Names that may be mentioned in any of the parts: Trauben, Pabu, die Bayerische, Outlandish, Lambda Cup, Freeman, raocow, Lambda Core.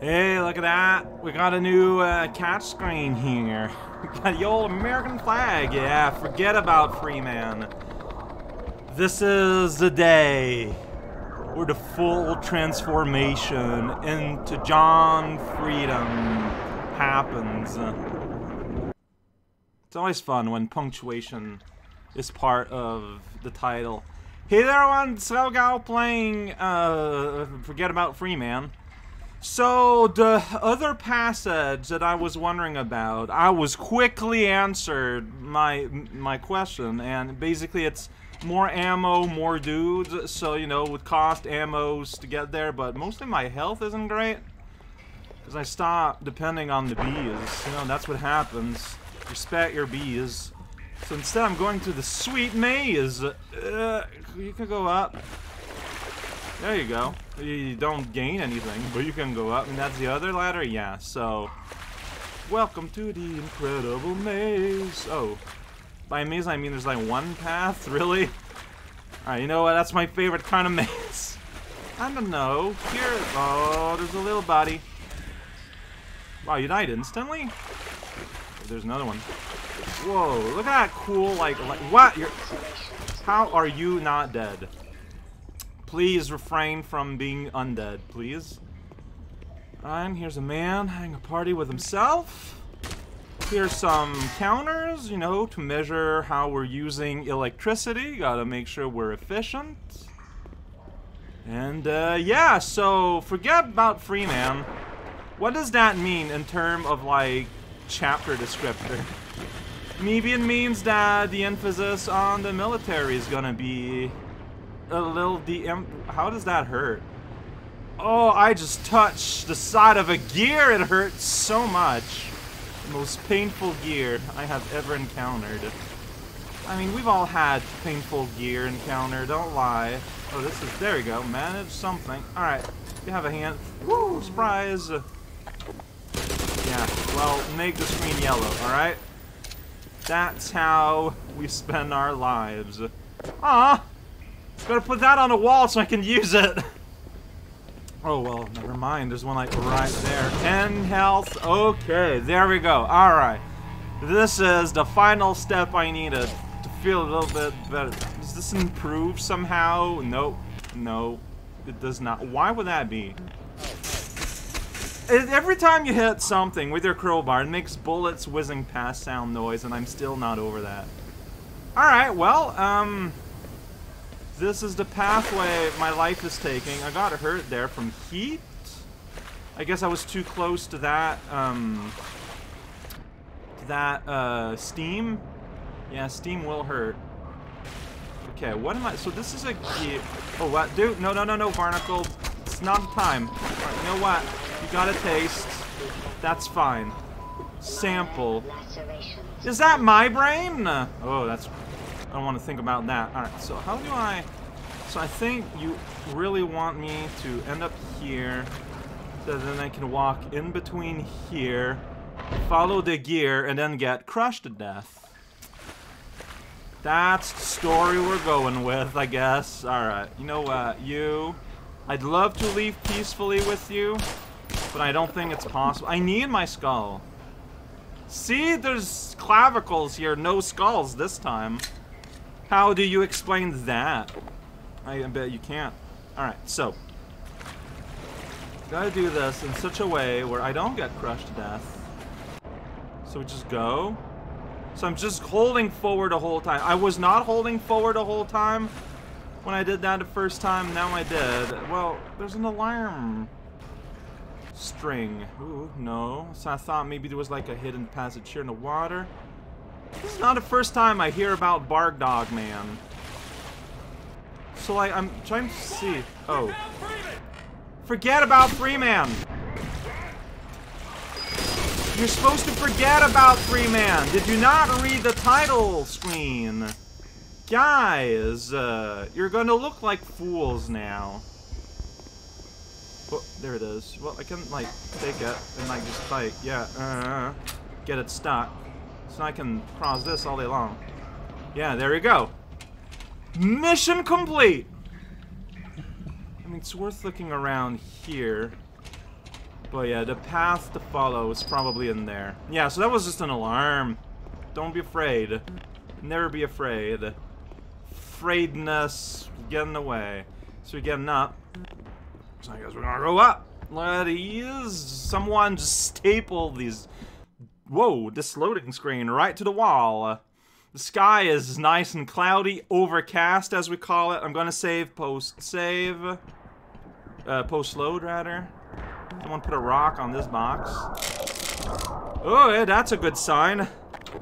Hey, look at that. We got a new catch screen here. We got the old American flag. Yeah, forget about Freeman. This is the day where the full transformation into John Freedom happens. It's always fun when punctuation is part of the title. Hey there, everyone. It's raocow playing Forget About Freeman. So, the other passage that I was wondering about, I was quickly answered my question, and basically it's more ammo, more dudes, so, you know, it would cost ammos to get there, but mostly my health isn't great, because I stop depending on the bees, you know, that's what happens. Respect your bees. So instead I'm going to the sweet maze. You can go up. There you go. You don't gain anything, but you can go up, and that's the other ladder? Yeah, so... Welcome to the incredible maze! Oh. By maze, I mean there's like one path? Really? Alright, you know what? That's my favorite kind of maze. I don't know. Here... Oh, there's a little body. Wow, you died instantly? Oh, there's another one. Whoa, look at that cool, like what? You're... How are you not dead? Please refrain from being undead, please. Here's a man having a party with himself. Here's some counters, you know, to measure how we're using electricity. Gotta make sure we're efficient. And, yeah, so forget about Freeman. What does that mean in terms of, like, chapter descriptor? Maybe it means that the emphasis on the military is gonna be... A little DM. How does that hurt? Oh, I just touched the side of a gear. It hurts so much. The most painful gear I have ever encountered. I mean, we've all had painful gear encounter. Don't lie. Oh, this is. There we go. Manage something. All right. You have a hand. Woo! Surprise. Yeah. Well, make the screen yellow. All right. That's how we spend our lives. Ah. Gotta put that on a wall so I can use it. Oh, well, never mind. There's one, like, right there. 10 health. Okay, there we go. All right. This is the final step I needed to feel a little bit better. Does this improve somehow? Nope. No, it does not. Why would that be? Every time you hit something with your crowbar, it makes bullets whizzing past sound noise, and I'm still not over that. All right, well, this is the pathway my life is taking. I got hurt there from heat. I guess I was too close to that, steam. Yeah, steam will hurt. Okay, what am I... So this is a... Oh, what? Dude, no, Barnacle. It's not time. Alright, you know what? You got a taste. That's fine. Sample. Is that my brain? Oh, that's... I don't want to think about that. Alright, so how do I... So I think you really want me to end up here, so then I can walk in between here, follow the gear, and then get crushed to death. That's the story we're going with, I guess. Alright, you know what, you... I'd love to leave peacefully with you, but I don't think it's possible. I need my skull. See, there's clavicles here, no skulls this time. How do you explain that? I bet you can't. Alright, so. Gotta do this in such a way where I don't get crushed to death. So we just go. So I'm just holding forward the whole time. I was not holding forward the whole time when I did that the first time. Now I did. Well, there's an alarm string. Ooh, no. So I thought maybe there was like a hidden passage here in the water. This is not the first time I hear about Bark Dog Man. So, like, I'm trying to see... Oh. Forget about Freeman! You're supposed to forget about Freeman! Did you not read the title screen? Guys, you're gonna look like fools now. Oh, there it is. Well, I can, like, take it and, like, just, like, yeah, get it stuck. So I can cross this all day long. Yeah, there we go. Mission complete! I mean, it's worth looking around here. But yeah, the path to follow is probably in there. Yeah, so that was just an alarm. Don't be afraid. Never be afraid. Afraidness getting away. So we're getting up. So I guess we're gonna go up. Ladies, someone just staple these. Whoa, this loading screen right to the wall. The sky is nice and cloudy, overcast as we call it. I'm gonna save, post-save. Post-load, rather. Someone put a rock on this box. Oh, yeah, that's a good sign.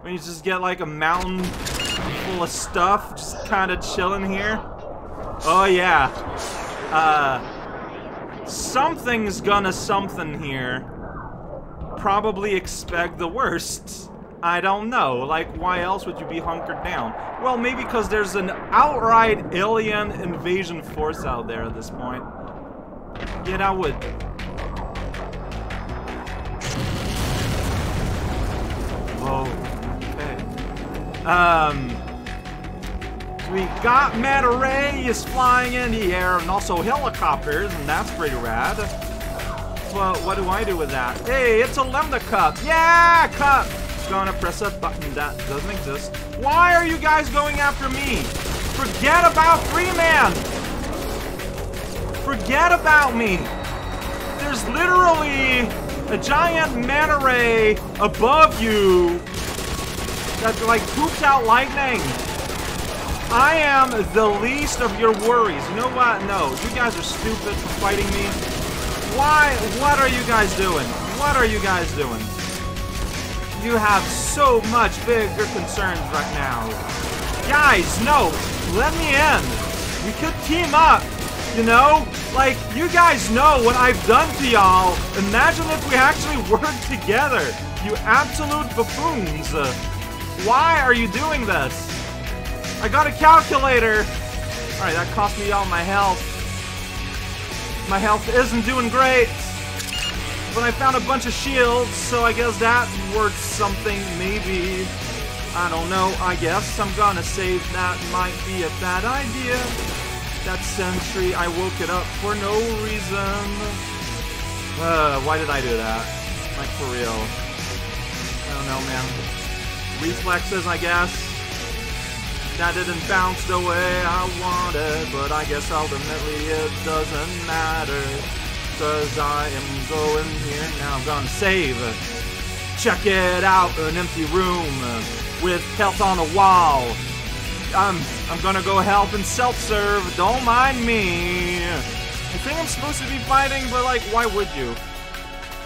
When you just get like a mountain full of stuff, just kind of chilling here. Oh, yeah. Something's gonna something here. Probably expect the worst. I don't know. Like, why else would you be hunkered down? Well, maybe because there's an outright alien invasion force out there at this point. Yeah, that would. Whoa. Okay. We got Manta Ray is flying in the air, and also helicopters, and that's pretty rad. But what do I do with that? Hey, it's a Lambda Cup. Yeah, cup. Gonna press a button that doesn't exist. Why are you guys going after me? Forget about Freeman. Forget about me. There's literally a giant Manta Ray above you that like poops out lightning. I am the least of your worries. You know what? No, you guys are stupid for fighting me. Why? What are you guys doing? What are you guys doing? You have so much bigger concerns right now. Guys, no. Let me in. We could team up, you know? Like, you guys know what I've done to y'all. Imagine if we actually worked together. You absolute buffoons. Why are you doing this? I got a calculator! Alright, that cost me all my health. My health isn't doing great. But I found a bunch of shields, so I guess that worth something, maybe. I don't know, I guess. I'm gonna save that. Might be a bad idea. That sentry, I woke it up for no reason. Why did I do that? Like, for real. I don't know, man. Reflexes, I guess. That didn't bounce the way I wanted, but I guess ultimately it doesn't matter. Cause I am going here now. I'm gonna save. Check it out, an empty room with health on the wall. I'm gonna go help and self-serve. Don't mind me. I think I'm supposed to be fighting, but like, why would you?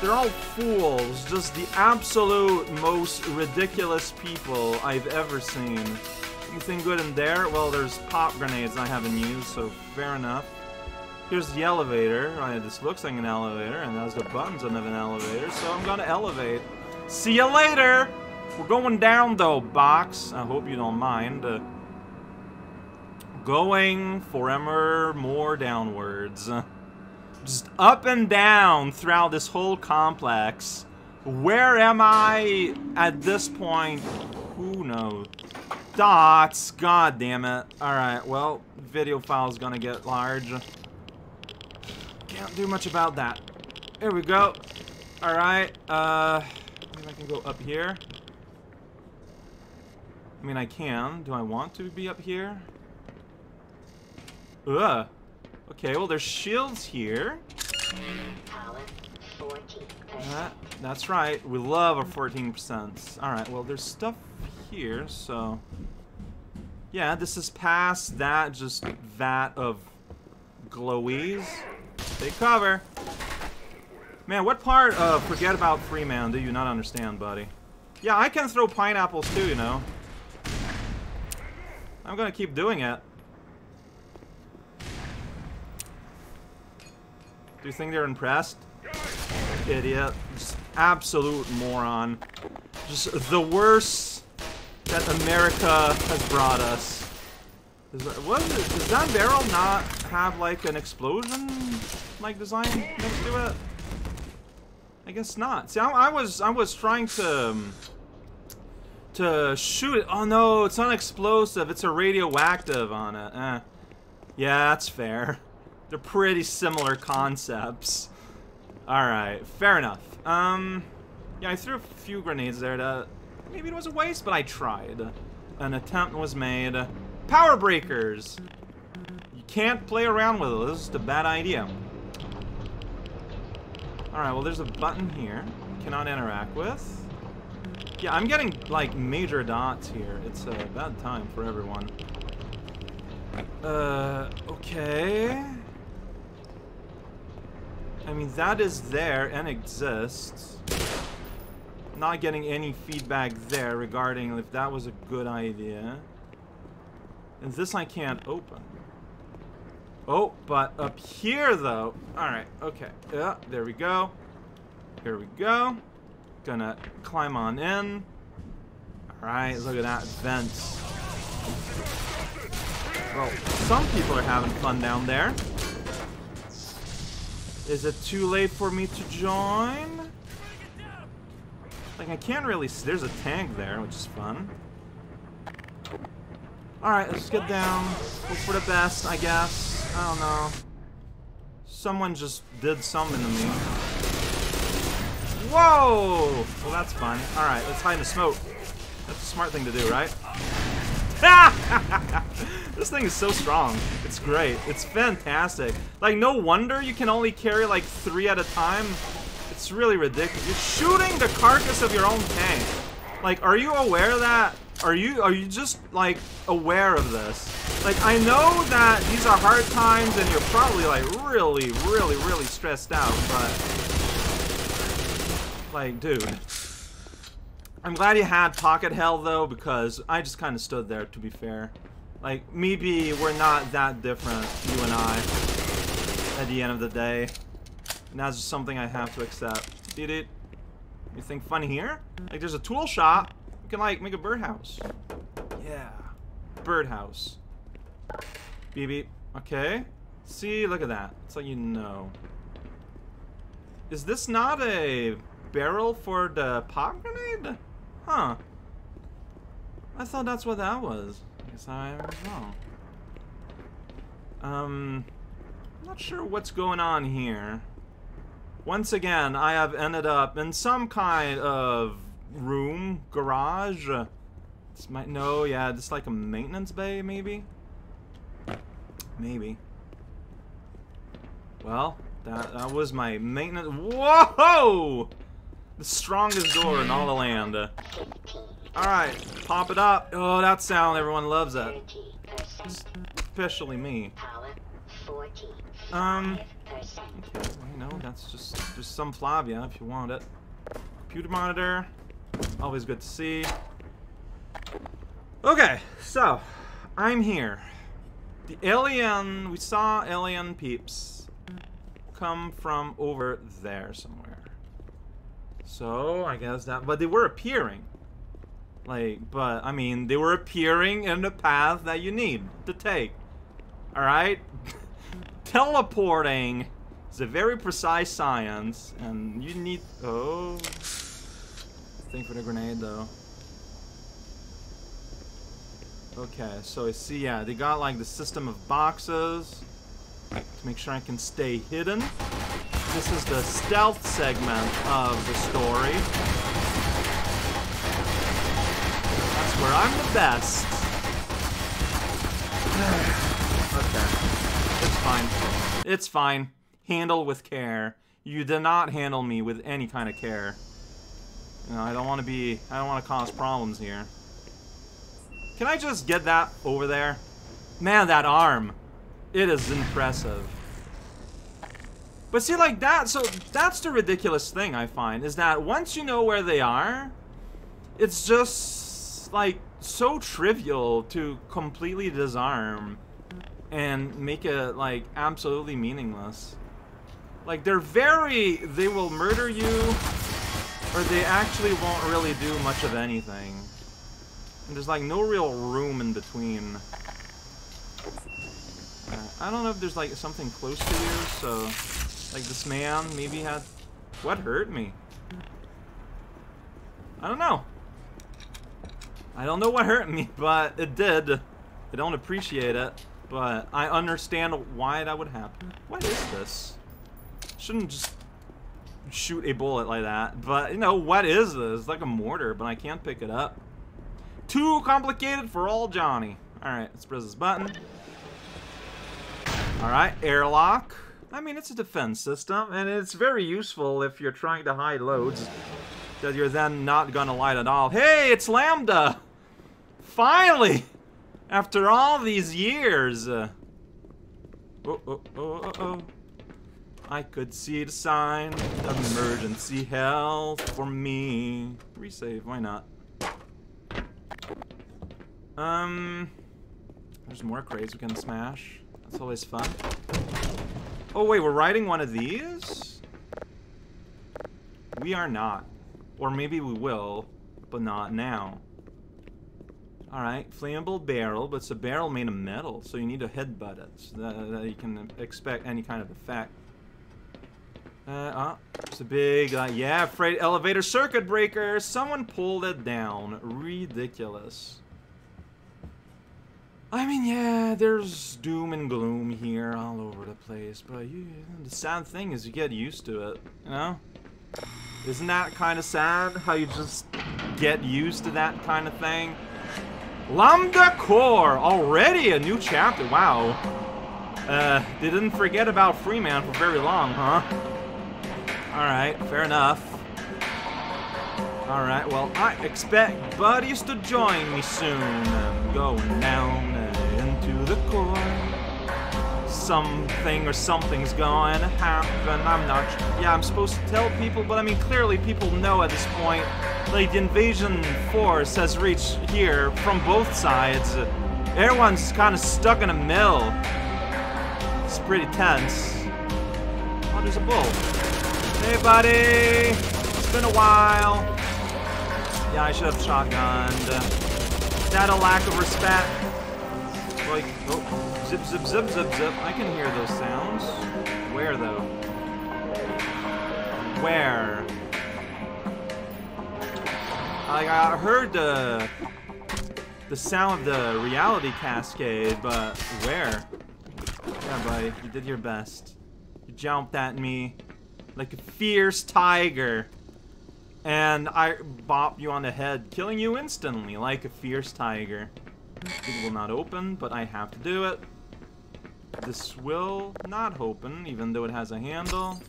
They're all fools. Just the absolute most ridiculous people I've ever seen. Anything good in there? Well, there's pop grenades I haven't used, so fair enough. Here's the elevator. This looks like an elevator, and that's the buttons of an elevator, so I'm gonna elevate. See you later! We're going down, though, box. I hope you don't mind. Going forever more downwards. Just up and down throughout this whole complex. Where am I at this point? Who knows? Dots, god damn it. Alright, well, video file's gonna get large. Can't do much about that. Here we go. Alright, maybe I can go up here. I mean, I can. Do I want to be up here? Ugh. Okay, well, there's shields here. That's right. We love our 14%. Alright, well, there's stuff here, so yeah, this is past that, just that of glowies. Take cover, man. What part of forget about Freeman do you not understand, buddy? Yeah, I can throw pineapples too, you know. I'm gonna keep doing it. Do you think they're impressed? Idiot, just absolute moron, just the worst that America has brought us. Is that, what is it? Does that barrel not have like an explosion like design next to it? I guess not. See, I was trying to shoot it. Oh no, it's not explosive. It's a radioactive on it. Yeah, that's fair. They're pretty similar concepts. Alright, fair enough. Yeah, I threw a few grenades there to... Maybe it was a waste, but I tried. An attempt was made. Power breakers! You can't play around with those. It's just a bad idea. Alright, well, there's a button here. Cannot interact with. Yeah, I'm getting, like, major dots here. It's a bad time for everyone. Okay... I mean, that is there and exists. Not getting any feedback there regarding if that was a good idea. And this I can't open. Oh, but up here, though. Alright, okay. Yeah, there we go. Here we go. Gonna climb on in. Alright, look at that. Vents. Well, some people are having fun down there. Is it too late for me to join? Like, I can't really see. There's a tank there, which is fun. Alright, let's get down. Hope for the best, I guess. I don't know. Someone just did something to me. Whoa! Well, that's fun. Alright, let's hide in the smoke. That's a smart thing to do, right? This thing is so strong. It's great. It's fantastic. Like, no wonder you can only carry, like, 3 at a time. It's really ridiculous. You're shooting the carcass of your own tank. Like, are you aware of that? Are you just, like, aware of this? Like, I know that these are hard times and you're probably, like, really stressed out, but... Like, dude. I'm glad you had pocket hell, though, because I just kind of stood there, to be fair. Like, maybe we're not that different, you and I, at the end of the day. And that's just something I have to accept. Did it? Anything fun here? Like, there's a tool shop. You can, like, make a birdhouse. Yeah. Birdhouse. Beep beep. Okay. See, look at that. It's like, you know. Is this not a barrel for the pop grenade? Huh. I thought that's what that was. Guess I was wrong. Not sure what's going on here. Once again, I have ended up in some kind of room, garage. This might, no, yeah, just like a maintenance bay, maybe. Maybe. Well, that was my maintenance. Whoa! The strongest door in all the land. Alright, pop it up. Oh, that sound, everyone loves that. Especially me. Okay, you know, that's just some Flavia if you want it. Computer monitor. Always good to see. Okay, so, I'm here. The alien, we saw alien peeps come from over there somewhere. So, I guess that, but they were appearing. Like, but, I mean, they were appearing in the path that you need to take. Alright? Teleporting is a very precise science, and you need... Oh. Think for the grenade, though. Okay, so I see, yeah, they got, like, the system of boxes to make sure I can stay hidden. This is the stealth segment of the story. Where I'm the best. Okay. It's fine. It's fine. Handle with care. You did not handle me with any kind of care. You know, I don't want to cause problems here. Can I just get that over there? Man, that arm. It is impressive. But see, like that, so that's the ridiculous thing I find, is that once you know where they are, it's just... like so trivial to completely disarm and make it like absolutely meaningless. Like they will murder you, or they actually won't really do much of anything. And there's like no real room in between. I don't know if there's like something close to you, so like this man maybe had what hurt me. I don't know. I don't know what hurt me, but it did. I don't appreciate it, but I understand why that would happen. What is this? Shouldn't just shoot a bullet like that. But, you know, what is this? It's like a mortar, but I can't pick it up. Too complicated for old Johnny. Alright, let's press this button. Alright, airlock. I mean, it's a defense system, and it's very useful if you're trying to hide loads, because you're then not gonna light it all. Hey, it's Lambda! Finally! After all these years! Oh. I could see the sign of emergency health for me. Resave, why not? There's more crates we can smash. That's always fun. Oh wait, we're riding one of these? We are not. Or maybe we will, but not now. Alright, flammable barrel, but it's a barrel made of metal, so you need to headbutt it, so that you can expect any kind of effect. It's a big, yeah, freight elevator circuit breaker. Someone pulled it down. Ridiculous. I mean, yeah, there's doom and gloom here all over the place, but you, the sad thing is you get used to it, you know? Isn't that kind of sad, how you just get used to that kind of thing? Lambda Core! Already a new chapter, wow. They didn't forget about Freeman for very long, huh? Alright, fair enough. Alright, well, I expect buddies to join me soon. I'm going down into the core. Something or something's going to happen. I'm not sure. Yeah, I'm supposed to tell people, but I mean, clearly people know at this point. Like, the invasion force has reached here from both sides. Everyone's kind of stuck in a mill. It's pretty tense. Oh, there's a bull. Hey, buddy! It's been a while. Yeah, I should have shotgunned. Is that a lack of respect? Like, oh, zip, zip, zip, zip, zip. I can hear those sounds. Where, though? Where? Like, I heard the sound of the reality cascade, but where? Yeah, buddy, you did your best. You jumped at me. Like a fierce tiger. And I bop you on the head, killing you instantly like a fierce tiger. It will not open, but I have to do it. This will not open, even though it has a handle.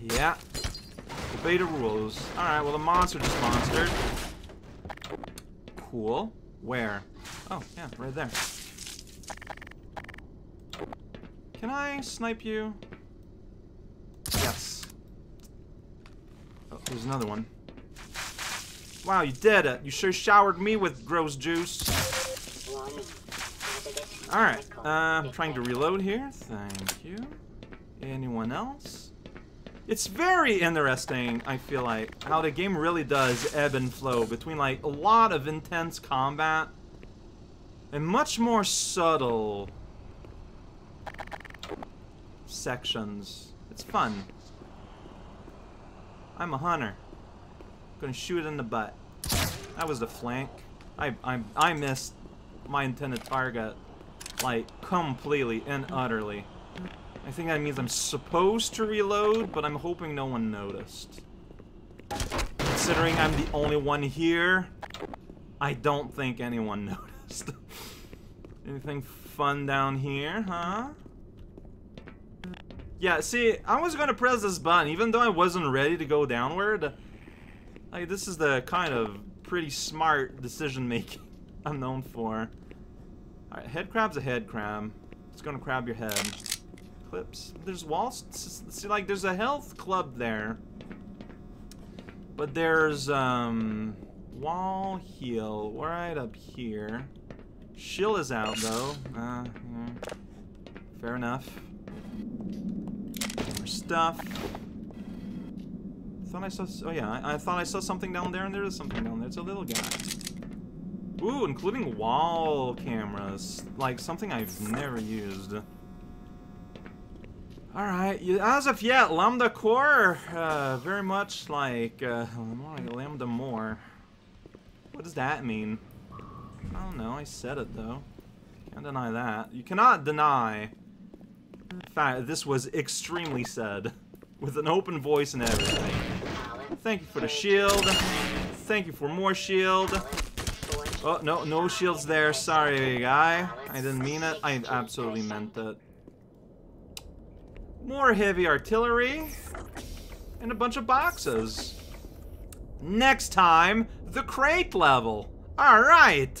Yeah. Obey the rules. Alright, well the monster just monstered. Cool. Where? Oh, yeah, right there. Can I snipe you? Yes. Oh, there's another one. Wow, you did it. You sure showered me with gross juice. Alright, I'm trying to reload here. Thank you. Anyone else? It's very interesting, I feel like, how the game really does ebb and flow between, like, a lot of intense combat and much more subtle sections. It's fun. I'm a hunter. I'm gonna shoot it in the butt. That was the flank. I missed my intended target, like, completely and utterly. I think that means I'm supposed to reload, but I'm hoping no one noticed. Considering I'm the only one here, I don't think anyone noticed. Anything fun down here, huh? Yeah, see, I was gonna press this button, even though I wasn't ready to go downward. Like, this is the kind of pretty smart decision-making I'm known for. Alright, head crab's a head crab. It's gonna crab your head. Clips. There's walls. See, like, there's a health club there. But there's, wall heal right up here. Shield is out, though. Yeah. Fair enough. Stuff. Thought I saw. Oh yeah, I thought I saw something down there, and there is something down there. It's a little guy. Ooh, including wall cameras, like something I've never used. All right, as of yet, Lambda Core, very much like Lambda more. What does that mean? I don't know. I said it though. Can't deny that. You cannot deny. In fact, this was extremely sad. with an open voice and everything. Thank you for the shield. Thank you for more shield. Oh, no, no shields there. Sorry, guy. I didn't mean it. I absolutely meant it. More heavy artillery. And a bunch of boxes. Next time, the crate level. All right.